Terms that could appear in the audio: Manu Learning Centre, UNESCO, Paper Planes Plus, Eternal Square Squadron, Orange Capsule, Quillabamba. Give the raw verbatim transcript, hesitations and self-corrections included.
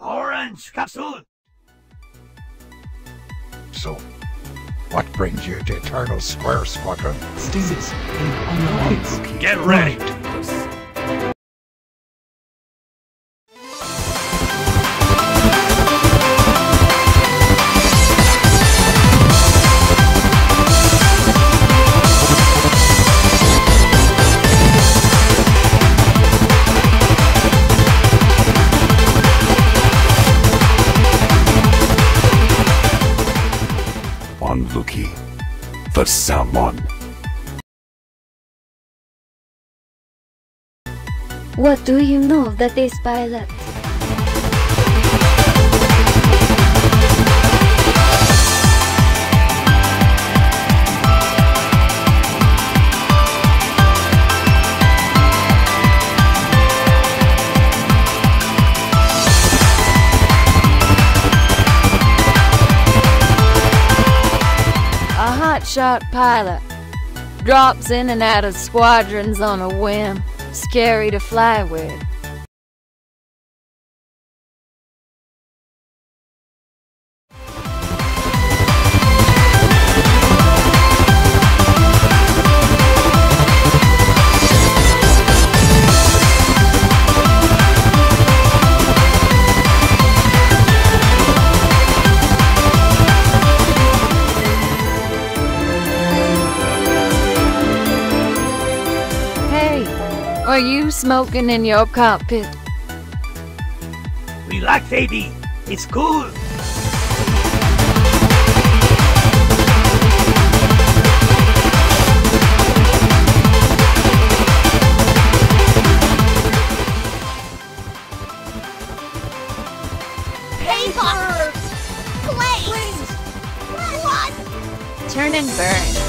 Orange Capsule! So, what brings you to Eternal Square Squadron? Stasis and unknowns. Get ready! Unlucky for someone. What do you know that is pilot? A hotshot pilot drops in and out of squadrons on a whim, scary to fly with. Are you smoking in your cockpit? Relax, A D. It's cool. Paper! Planes! Run! Turn and burn.